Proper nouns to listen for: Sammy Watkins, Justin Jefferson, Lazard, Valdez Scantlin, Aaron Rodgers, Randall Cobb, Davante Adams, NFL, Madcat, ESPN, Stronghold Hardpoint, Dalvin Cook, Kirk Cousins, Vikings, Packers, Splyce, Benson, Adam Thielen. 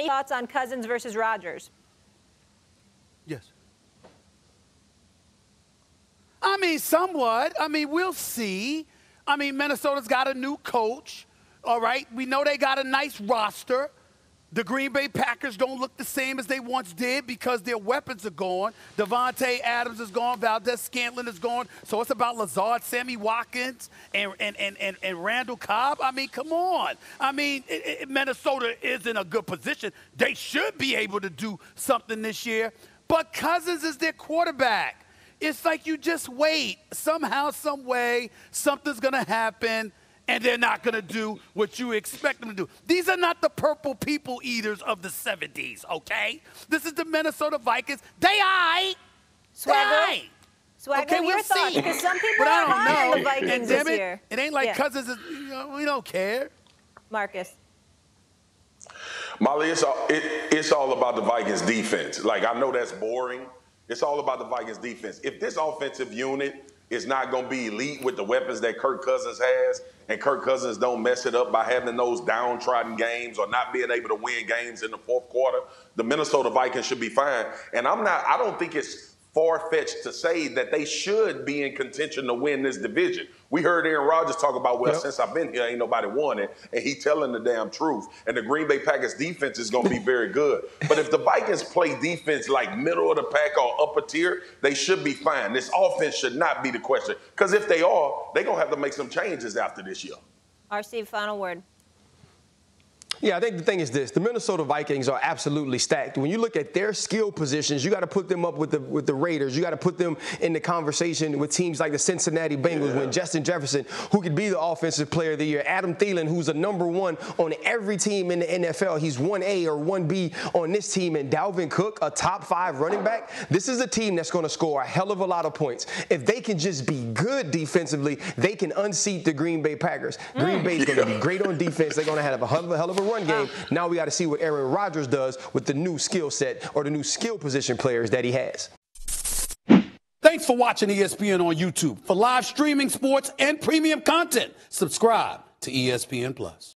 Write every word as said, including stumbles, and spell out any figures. Any thoughts on Cousins versus Rodgers? Yes. I mean, somewhat. I mean, we'll see. I mean, Minnesota's got a new coach, all right? We know they got a nice roster. The Green Bay Packers don't look the same as they once did because their weapons are gone. Davante Adams is gone. Valdez Scantlin is gone. So it's about Lazard, Sammy Watkins, and, and, and, and, and Randall Cobb. I mean, come on. I mean, it, it, Minnesota is in a good position. They should be able to do something this year. But Cousins is their quarterback. It's like you just wait. Somehow, some way, something's going to happen, and they're not going to do what you expect them to do. These are not the purple people eaters of the seventies, okay? This is the Minnesota Vikings. They aight. Swagger. Swagger, okay, we'll your see. Thoughts, because some people but are high on the Vikings and this it, year. It ain't like yeah. Cousins. Is, you know, we don't care. Marcus. Molly, it's all, it, it's all about the Vikings defense. Like, I know that's boring. It's all about the Vikings defense. If this offensive unit is not going to be elite with the weapons that Kirk Cousins has, and Kirk Cousins don't mess it up by having those downtrodden games or not being able to win games in the fourth quarter, the Minnesota Vikings should be fine. And I'm not, I don't think it's far-fetched to say that they should be in contention to win this division. We heard Aaron Rodgers talk about, well, yep. since I've been here, ain't nobody won it, and he telling the damn truth. And the Green Bay Packers defense is going to be very good. But if the Vikings play defense like middle of the pack or upper tier, they should be fine. This offense should not be the question. Because if they are, they're going to have to make some changes after this year. R C, final word. Yeah, I think the thing is this. The Minnesota Vikings are absolutely stacked. When you look at their skill positions, you got to put them up with the with the Raiders. You got to put them in the conversation with teams like the Cincinnati Bengals yeah. when Justin Jefferson, who could be the offensive player of the year, Adam Thielen, who's a number one on every team in the N F L. He's one A or one B on this team. And Dalvin Cook, a top five running back. This is a team that's going to score a hell of a lot of points. If they can just be good defensively, they can unseat the Green Bay Packers. Mm. Green Bay's yeah. going to be great on defense. They're going to have a hell of a, hell of a run game. Now we got to see what Aaron Rodgers does with the new skill set or the new skill position players that he has. Thanks for watching E S P N on YouTube. For live streaming sports and premium content, subscribe to E S P N Plus.